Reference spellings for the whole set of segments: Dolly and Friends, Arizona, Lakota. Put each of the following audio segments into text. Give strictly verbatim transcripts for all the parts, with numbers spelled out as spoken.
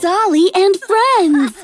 Dolly and Friends!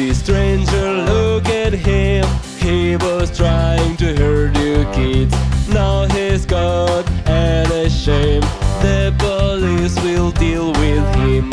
The stranger looked at him. He was trying to hurt you kids. Now he's got an ashamed. The police will deal with him.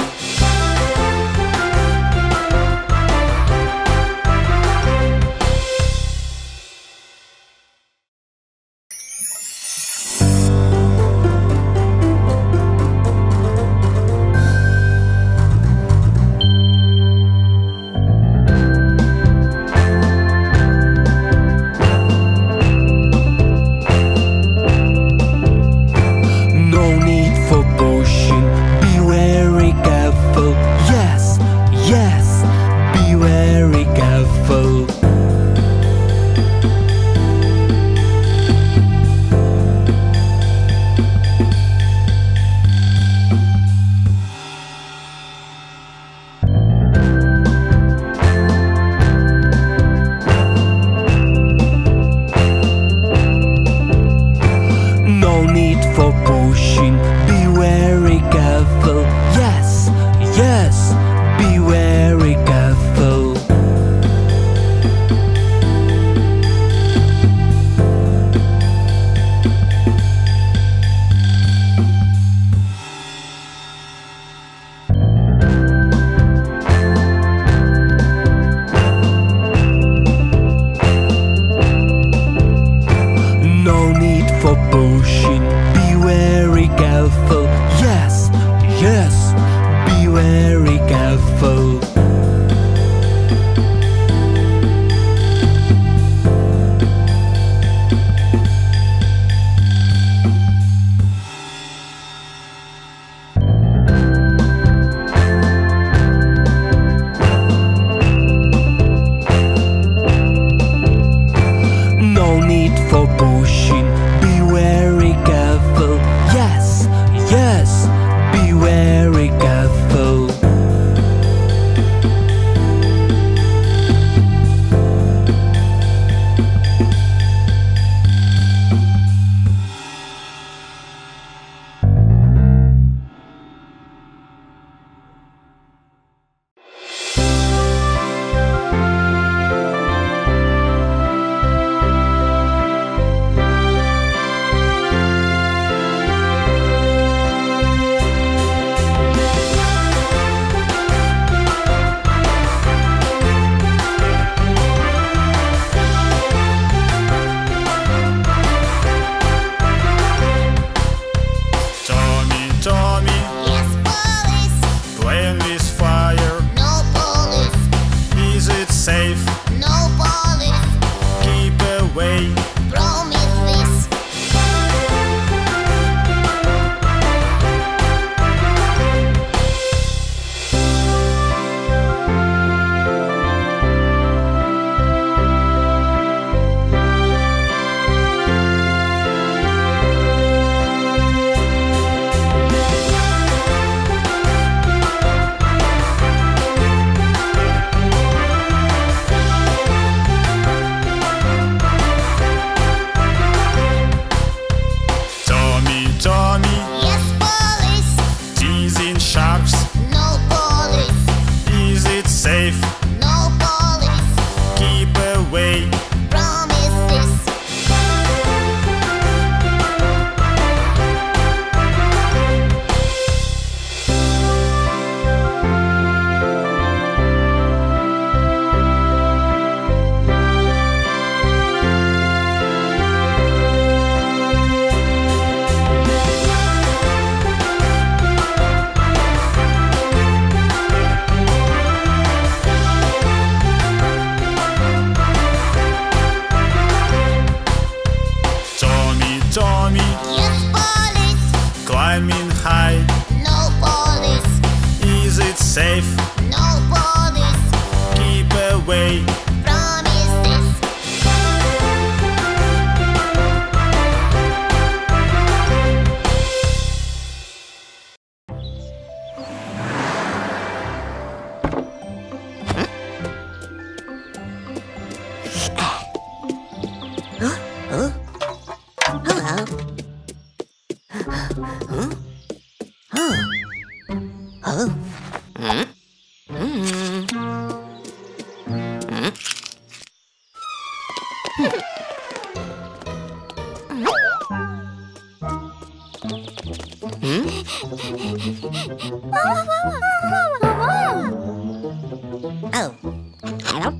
Oh, hello. Oh.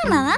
ஆமாவா? ஆமாவா?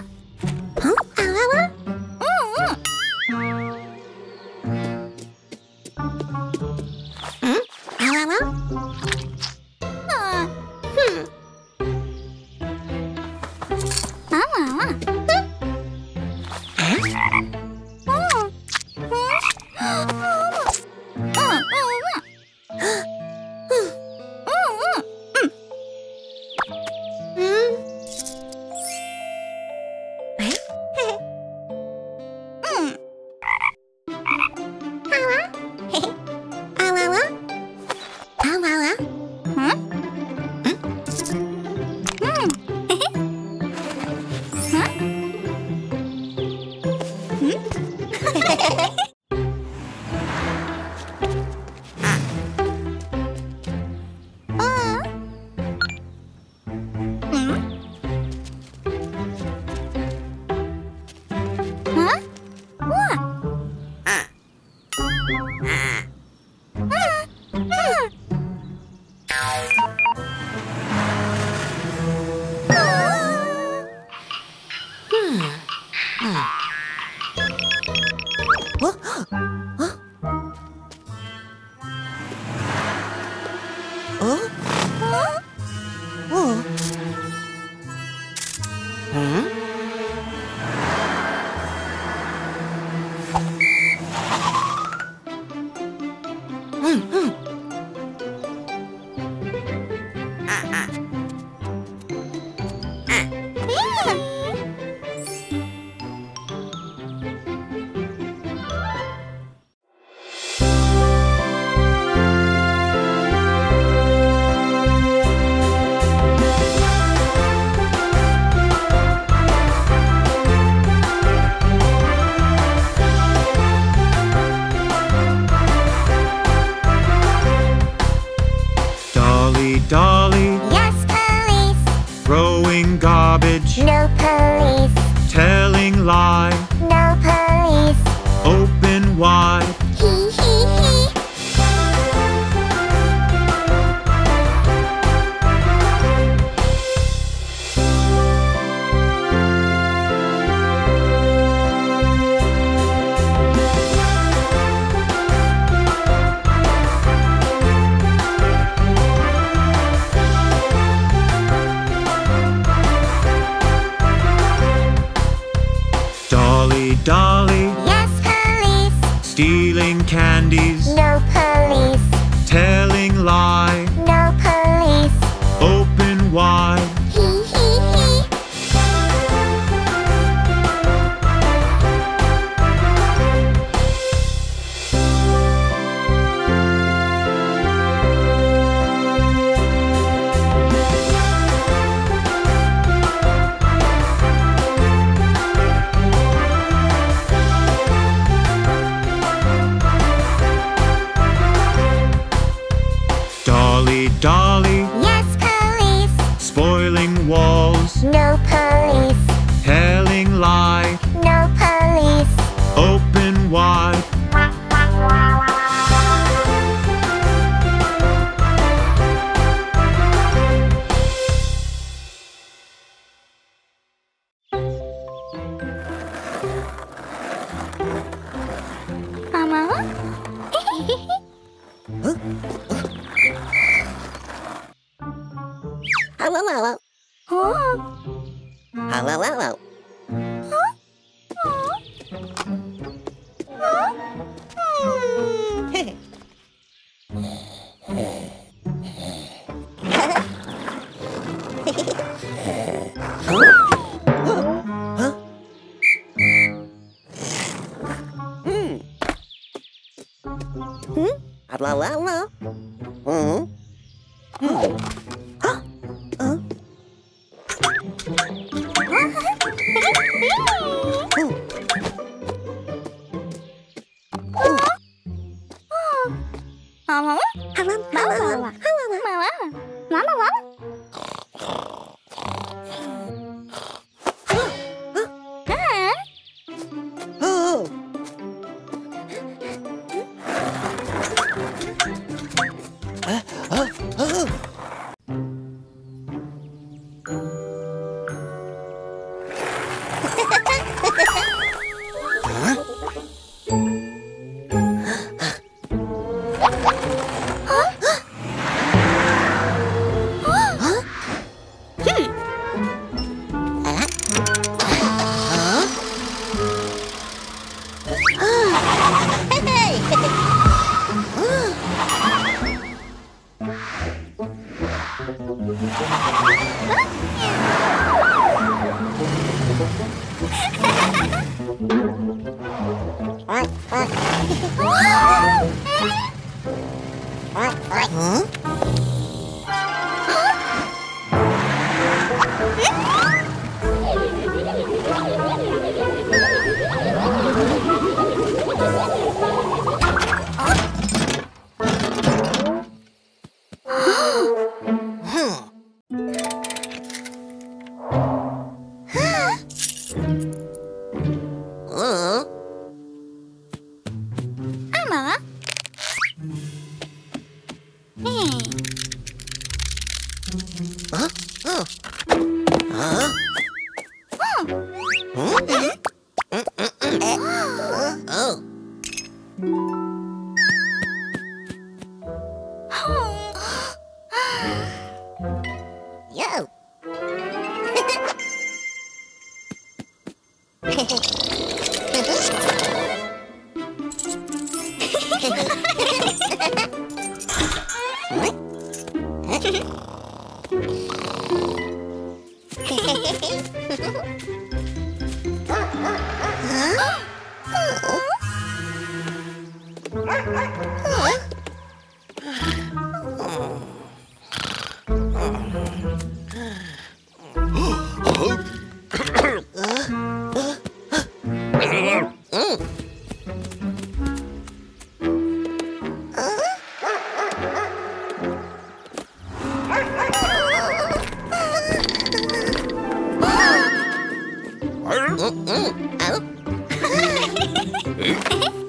Oh.